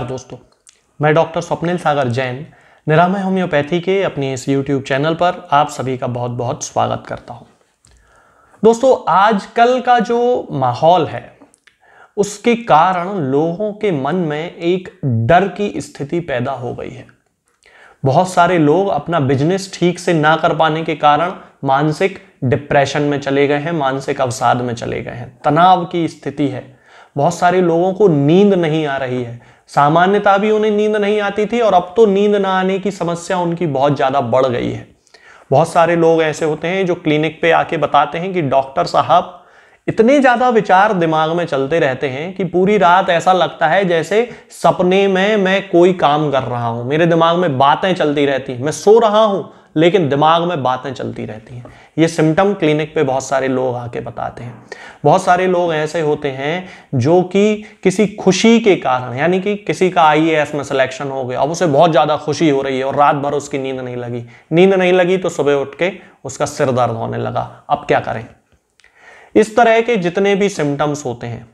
नमस्कार दोस्तों, मैं डॉक्टर स्वप्निल सागर जैन निरामय होम्योपैथी के अपने इस YouTube चैनल पर आप सभी का बहुत बहुत स्वागत करता हूं। दोस्तों, आजकल का जो माहौल है उसके कारण लोगों के मन में एक डर की स्थिति पैदा हो गई है। बहुत सारे लोग अपना बिजनेस ठीक से ना कर पाने के कारण मानसिक डिप्रेशन में चले गए हैं, मानसिक अवसाद में चले गए हैं, तनाव की स्थिति है। बहुत सारे लोगों को नींद नहीं आ रही है। सामान्यतः भी उन्हें नींद नहीं आती थी और अब तो नींद ना आने की समस्या उनकी बहुत ज़्यादा बढ़ गई है। बहुत सारे लोग ऐसे होते हैं जो क्लिनिक पे आके बताते हैं कि डॉक्टर साहब, इतने ज़्यादा विचार दिमाग में चलते रहते हैं कि पूरी रात ऐसा लगता है जैसे सपने में मैं कोई काम कर रहा हूँ, मेरे दिमाग में बातें चलती रहती हैं, मैं सो रहा हूँ लेकिन दिमाग में बातें चलती रहती हैं। ये सिम्टम क्लिनिक पे बहुत सारे लोग आके बताते हैं। बहुत सारे लोग ऐसे होते हैं जो कि किसी खुशी के कारण, यानी कि किसी का IAS में सिलेक्शन हो गया, अब उसे बहुत ज़्यादा खुशी हो रही है और रात भर उसकी नींद नहीं लगी। नींद नहीं लगी तो सुबह उठ के उसका सिर दर्द होने लगा, अब क्या करें। इस तरह के जितने भी सिम्टम्स होते हैं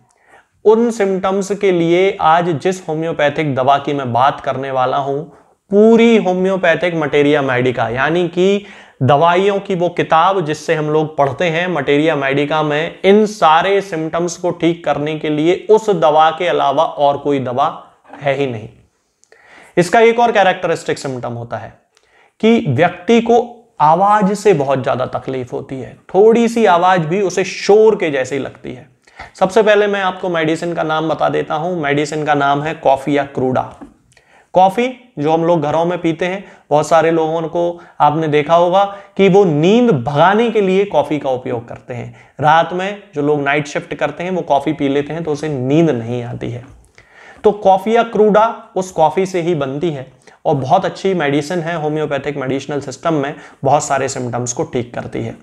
उन सिम्टम्स के लिए आज जिस होम्योपैथिक दवा की मैं बात करने वाला हूँ, पूरी होम्योपैथिक मटेरिया मेडिका यानी कि दवाइयों की वो किताब जिससे हम लोग पढ़ते हैं, मटेरिया मेडिका में इन सारे सिम्टम्स को ठीक करने के लिए उस दवा के अलावा और कोई दवा है ही नहीं। इसका एक और कैरेक्टरिस्टिक सिम्टम होता है कि व्यक्ति को आवाज से बहुत ज़्यादा तकलीफ होती है। थोड़ी सी आवाज भी उसे शोर के जैसी लगती है। सबसे पहले मैं आपको मेडिसिन का नाम बता देता हूँ। मेडिसिन का नाम है कॉफिया क्रूडा। कॉफ़ी जो हम लोग घरों में पीते हैं, बहुत सारे लोगों को आपने देखा होगा कि वो नींद भगाने के लिए कॉफ़ी का उपयोग करते हैं। रात में जो लोग नाइट शिफ्ट करते हैं वो कॉफ़ी पी लेते हैं तो उसे नींद नहीं आती है। तो कॉफिया क्रूडा उस कॉफ़ी से ही बनती है और बहुत अच्छी मेडिसिन है। होम्योपैथिक मेडिसिनल सिस्टम में बहुत सारे सिम्टम्स को ठीक करती है।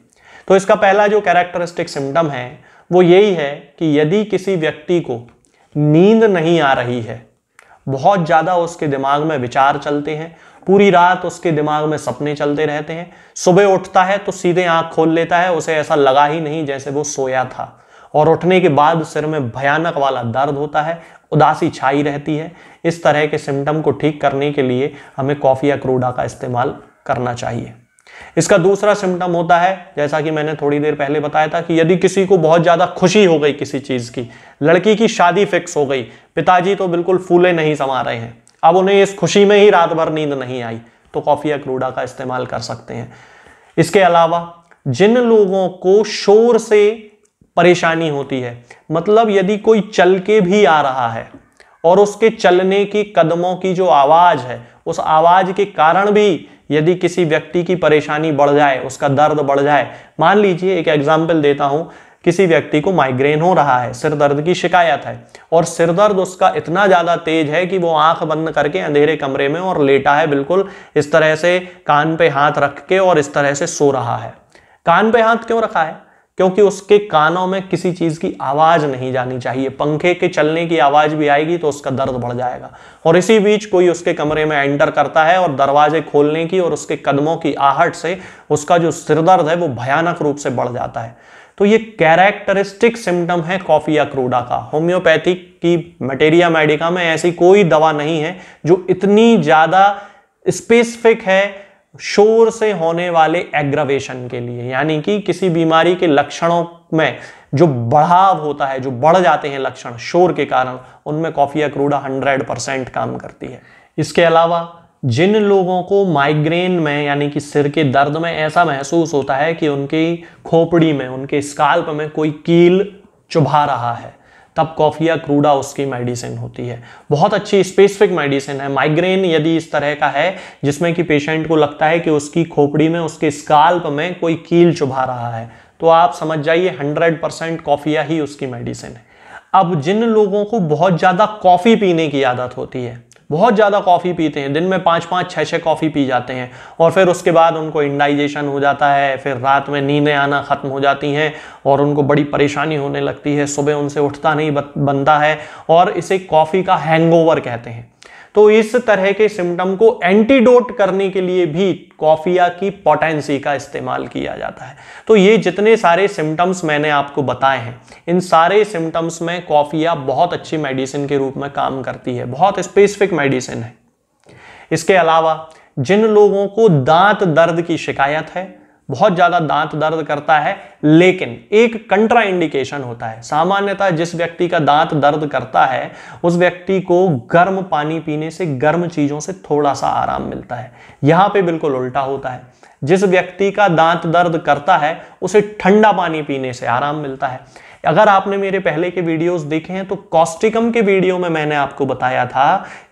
तो इसका पहला जो कैरेक्टरिस्टिक सिम्टम है वो यही है कि यदि किसी व्यक्ति को नींद नहीं आ रही है, बहुत ज़्यादा उसके दिमाग में विचार चलते हैं, पूरी रात उसके दिमाग में सपने चलते रहते हैं, सुबह उठता है तो सीधे आंख खोल लेता है, उसे ऐसा लगा ही नहीं जैसे वो सोया था, और उठने के बाद सिर में भयानक वाला दर्द होता है, उदासी छाई रहती है। इस तरह के सिम्टम को ठीक करने के लिए हमें कॉफिया क्रूडा का इस्तेमाल करना चाहिए। इसका दूसरा सिम्टम होता है, जैसा कि मैंने थोड़ी देर पहले बताया था, कि यदि किसी को बहुत ज़्यादा खुशी हो गई, किसी चीज़ की, लड़की की शादी फिक्स हो गई, पिताजी तो बिल्कुल फूले नहीं समा रहे हैं, अब उन्हें इस खुशी में ही रात भर नींद नहीं आई, तो कॉफिया क्रूडा का इस्तेमाल कर सकते हैं। इसके अलावा जिन लोगों को शोर से परेशानी होती है, मतलब यदि कोई चल के भी आ रहा है और उसके चलने की कदमों की जो आवाज़ है, उस आवाज़ के कारण भी यदि किसी व्यक्ति की परेशानी बढ़ जाए, उसका दर्द बढ़ जाए। मान लीजिए, एक एग्जाम्पल देता हूँ, किसी व्यक्ति को माइग्रेन हो रहा है, सिर दर्द की शिकायत है और सिर दर्द उसका इतना ज़्यादा तेज है कि वो आंख बंद करके अंधेरे कमरे में और लेटा है, बिल्कुल इस तरह से कान पे हाथ रख के और इस तरह से सो रहा है। कान पे हाथ क्यों रखा है? क्योंकि उसके कानों में किसी चीज़ की आवाज़ नहीं जानी चाहिए। पंखे के चलने की आवाज़ भी आएगी तो उसका दर्द बढ़ जाएगा। और इसी बीच कोई उसके कमरे में एंटर करता है और दरवाजे खोलने की और उसके कदमों की आहट से उसका जो सिरदर्द है वो भयानक रूप से बढ़ जाता है। तो ये कैरेक्टरिस्टिक सिम्टम है कॉफिया क्रूडा का। होम्योपैथी की मटेरिया मेडिका में ऐसी कोई दवा नहीं है जो इतनी ज़्यादा स्पेसिफिक है शोर से होने वाले एग्रवेशन के लिए, यानी कि किसी बीमारी के लक्षणों में जो बढ़ाव होता है, जो बढ़ जाते हैं लक्षण शोर के कारण, उनमें कॉफिया क्रूडा 100% काम करती है। इसके अलावा जिन लोगों को माइग्रेन में, यानी कि सिर के दर्द में ऐसा महसूस होता है कि उनकी खोपड़ी में, उनके स्काल्प में कोई कील चुभा रहा है, तब कॉफिया क्रूडा उसकी मेडिसिन होती है। बहुत अच्छी स्पेसिफिक मेडिसिन है। माइग्रेन यदि इस तरह का है जिसमें कि पेशेंट को लगता है कि उसकी खोपड़ी में, उसके स्काल्प में कोई कील चुभा रहा है, तो आप समझ जाइए 100% कॉफिया ही उसकी मेडिसिन है। अब जिन लोगों को बहुत ज़्यादा कॉफ़ी पीने की आदत होती है, बहुत ज़्यादा कॉफ़ी पीते हैं, दिन में 5-5, 6-6 कॉफ़ी पी जाते हैं और फिर उसके बाद उनको इंडाइजेशन हो जाता है, फिर रात में नींदें आना ख़त्म हो जाती हैं और उनको बड़ी परेशानी होने लगती है, सुबह उनसे उठता नहीं बनता है, और इसे कॉफ़ी का हैंगओवर कहते हैं। तो इस तरह के सिम्टम को एंटीडोट करने के लिए भी कॉफिया की पोटेंसी का इस्तेमाल किया जाता है। तो ये जितने सारे सिम्टम्स मैंने आपको बताए हैं, इन सारे सिम्टम्स में कॉफिया बहुत अच्छी मेडिसिन के रूप में काम करती है, बहुत स्पेसिफिक मेडिसिन है। इसके अलावा जिन लोगों को दांत दर्द की शिकायत है, बहुत ज्यादा दांत दर्द करता है, लेकिन एक कंट्रा इंडिकेशन होता है। सामान्यतः जिस व्यक्ति का दांत दर्द करता है उस व्यक्ति को गर्म पानी पीने से, गर्म चीजों से थोड़ा सा आराम मिलता है। यहां पे बिल्कुल उल्टा होता है, जिस व्यक्ति का दांत दर्द करता है उसे ठंडा पानी पीने से आराम मिलता है। अगर आपने मेरे पहले के वीडियोस देखे हैं तो कॉस्टिकम के वीडियो में मैंने आपको बताया था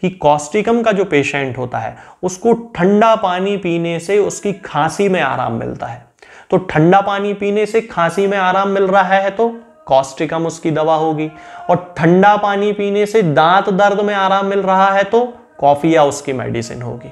कि कॉस्टिकम का जो पेशेंट होता है उसको ठंडा पानी पीने से उसकी खांसी में आराम मिलता है। तो ठंडा पानी पीने से खांसी में आराम मिल रहा है तो कॉस्टिकम उसकी दवा होगी, और ठंडा पानी पीने से दांत दर्द में आराम मिल रहा है तो कॉफिया उसकी मेडिसिन होगी।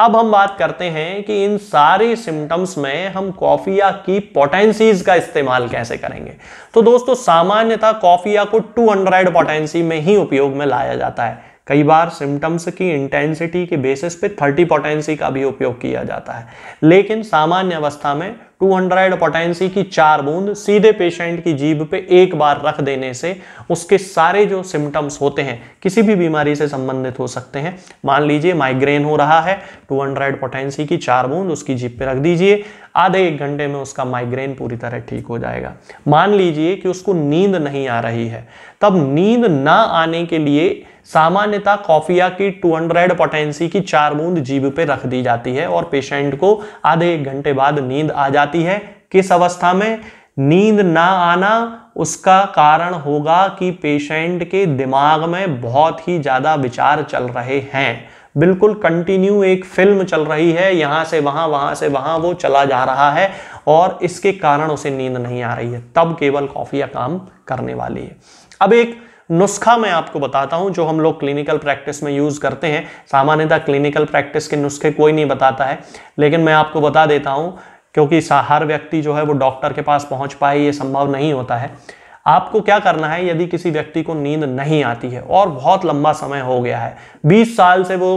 अब हम बात करते हैं कि इन सारे सिम्टम्स में हम कॉफिया की पोटेंसीज का इस्तेमाल कैसे करेंगे। तो दोस्तों सामान्यतः कॉफिया को 200 पोटेंसी में ही उपयोग में लाया जाता है। कई बार सिम्टम्स की इंटेंसिटी के बेसिस पे 30 पोटेंसी का भी उपयोग किया जाता है, लेकिन सामान्य अवस्था में 200 पोटेंसी की 4 बूंद सीधे पेशेंट की जीभ पे एक बार रख देने से उसके सारे जो सिम्टम्स होते हैं, किसी भी बीमारी से संबंधित हो सकते हैं, मान लीजिए माइग्रेन हो रहा है, 200 पोटेंसी की 4 बूंद उसकी जीभ पे रख दीजिए, आधे एक घंटे में उसका माइग्रेन पूरी तरह ठीक हो जाएगा। मान लीजिए कि उसको नींद नहीं आ रही है, तब नींद ना आने के लिए सामान्यतः कॉफिया की 200 पोटेंसी की 4 बूंद जीभ पे रख दी जाती है और पेशेंट को आधे एक घंटे बाद नींद आ जाती है। किस अवस्था में नींद ना आना, उसका कारण होगा कि पेशेंट के दिमाग में बहुत ही ज्यादा विचार चल रहे हैं, बिल्कुल कंटिन्यू एक फिल्म चल रही है, यहाँ से वहाँ, वहाँ से वहाँ वो चला जा रहा है और इसके कारण उसे नींद नहीं आ रही है, तब केवल कॉफिया काम करने वाली है। अब एक नुस्खा मैं आपको बताता हूं जो हम लोग क्लिनिकल प्रैक्टिस में यूज करते हैं। सामान्यतः क्लिनिकल प्रैक्टिस के नुस्खे कोई नहीं बताता है, लेकिन मैं आपको बता देता हूं क्योंकि हर व्यक्ति जो है वो डॉक्टर के पास पहुंच पाए ये संभव नहीं होता है। आपको क्या करना है, यदि किसी व्यक्ति को नींद नहीं आती है और बहुत लंबा समय हो गया है, 20 साल से वो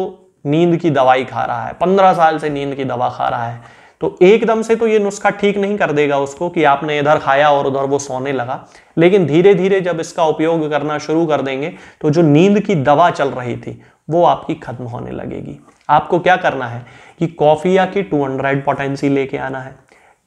नींद की दवाई खा रहा है, 15 साल से नींद की दवा खा रहा है, तो एकदम से तो ये नुस्खा ठीक नहीं कर देगा उसको कि आपने इधर खाया और उधर वो सोने लगा। लेकिन धीरे धीरे जब इसका उपयोग करना शुरू कर देंगे तो जो नींद की दवा चल रही थी वो आपकी खत्म होने लगेगी। आपको क्या करना है कि कॉफिया की 200 पोटेंसी लेके आना है,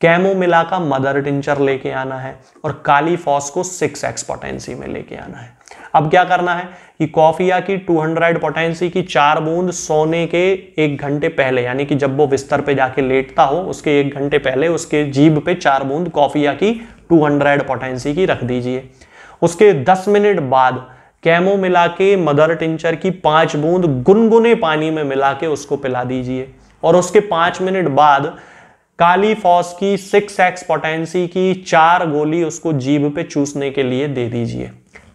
कैमोमिला का मदर टिंचर लेके आना है और काली फॉस को 6x पोटेंसी में लेके आना है। अब क्या करना है कि कॉफिया की 200 पोटेंसी की 4 बूंद सोने के एक घंटे पहले, यानी कि जब वो बिस्तर पे जाके लेटता हो उसके एक घंटे पहले उसके जीभ पे 4 बूंद कॉफिया की 200 पोटेंसी की रख दीजिए। उसके 10 मिनट बाद कैमोमिला के मदर टिंचर की 5 बूंद गुनगुने पानी में मिला के उसको पिला दीजिए और उसके 5 मिनट बाद काली फॉस की 6x पोटेंसी की 4 गोली उसको जीभ पे चूसने के लिए दे दीजिए।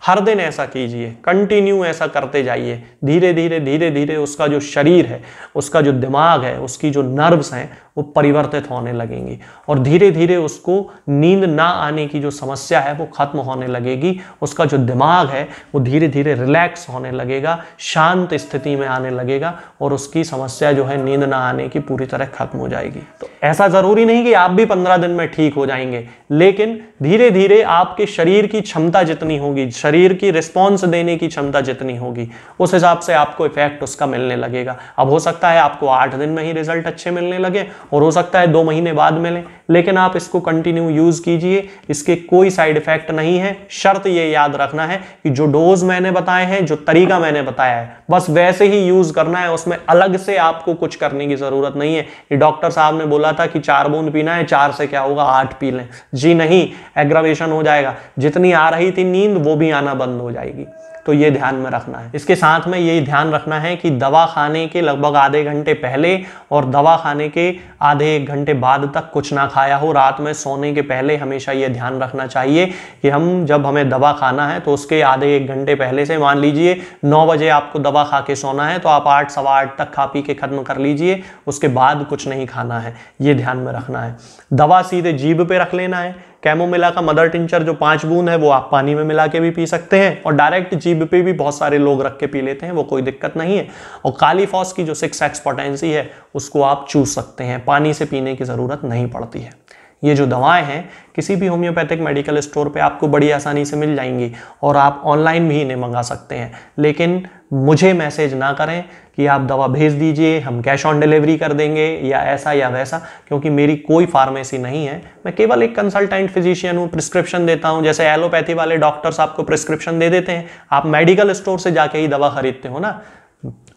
हर दिन ऐसा कीजिए, कंटिन्यू ऐसा करते जाइए। धीरे धीरे धीरे धीरे उसका जो शरीर है, उसका जो दिमाग है, उसकी जो नर्व्स हैं वो परिवर्तित होने लगेंगी और धीरे धीरे उसको नींद ना आने की जो समस्या है वो खत्म होने लगेगी। उसका जो दिमाग है वो धीरे धीरे रिलैक्स होने लगेगा, शांत स्थिति में आने लगेगा और उसकी समस्या जो है नींद ना आने की पूरी तरह खत्म हो जाएगी। तो ऐसा ज़रूरी नहीं कि आप भी 15 दिन में ठीक हो जाएंगे, लेकिन धीरे धीरे आपके शरीर की क्षमता जितनी होगी, शरीर की रिस्पॉन्स देने की क्षमता जितनी होगी, उस हिसाब से आपको इफेक्ट उसका मिलने लगेगा। अब हो सकता है आपको 8 दिन में ही रिजल्ट अच्छे मिलने लगे और हो सकता है 2 महीने बाद मिले, लेकिन आप इसको कंटिन्यू यूज कीजिए, इसके कोई साइड इफेक्ट नहीं है। शर्त ये याद रखना है कि जो डोज मैंने बताए हैं, जो तरीका मैंने बताया है, बस वैसे ही यूज करना है, उसमें अलग से आपको कुछ करने की जरूरत नहीं है कि डॉक्टर साहब ने बोला था कि 4 बूंद पीना है, 4 से क्या होगा 8 पी लें, जी नहीं, एग्रावेशन हो जाएगा। जितनी आ रही थी नींद वो भी आना बंद हो जाएगी, तो ये ध्यान में रखना है। इसके साथ में यही ध्यान रखना है कि दवा खाने के लगभग आधे घंटे पहले और दवा खाने के आधे एक घंटे बाद तक कुछ ना खाया हो। रात में सोने के पहले हमेशा ये ध्यान रखना चाहिए कि हम जब हमें दवा खाना है तो उसके आधे एक घंटे पहले से, मान लीजिए 9 बजे आपको दवा खा के सोना है तो आप 8, सवा 8 तक खा पी के खत्म कर लीजिए, उसके बाद कुछ नहीं खाना है, ये ध्यान में रखना है। दवा सीधे जीभ पे रख लेना है, कैमोमिला का मदर टिंचर जो 5 बूंद है वो आप पानी में मिला के भी पी सकते हैं और डायरेक्ट जीभ पे भी बहुत सारे लोग रख के पी लेते हैं, वो कोई दिक्कत नहीं है। और काली फॉस की जो 6x पोटेंसी है उसको आप चूस सकते हैं, पानी से पीने की ज़रूरत नहीं पड़ती है। ये जो दवाएं हैं किसी भी होम्योपैथिक मेडिकल स्टोर पे आपको बड़ी आसानी से मिल जाएंगी और आप ऑनलाइन भी इन्हें मंगा सकते हैं, लेकिन मुझे मैसेज ना करें कि आप दवा भेज दीजिए हम कैश ऑन डिलीवरी कर देंगे या ऐसा या वैसा, क्योंकि मेरी कोई फार्मेसी नहीं है। मैं केवल एक कंसल्टेंट फिजिशियन हूँ, प्रिस्क्रिप्शन देता हूँ। जैसे एलोपैथी वाले डॉक्टर्स आपको प्रिस्क्रिप्शन दे देते हैं, आप मेडिकल स्टोर से जाके ही दवा खरीदते हो ना,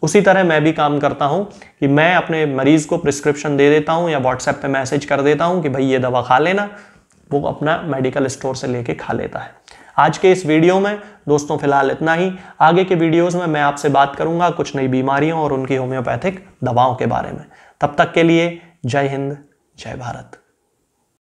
उसी तरह मैं भी काम करता हूं कि मैं अपने मरीज को प्रिस्क्रिप्शन दे देता हूं या व्हाट्सएप पे मैसेज कर देता हूं कि भाई ये दवा खा लेना, वो अपना मेडिकल स्टोर से लेके खा लेता है। आज के इस वीडियो में दोस्तों फिलहाल इतना ही। आगे के वीडियोस में मैं आपसे बात करूंगा कुछ नई बीमारियों और उनकी होम्योपैथिक दवाओं के बारे में। तब तक के लिए जय हिंद, जय भारत।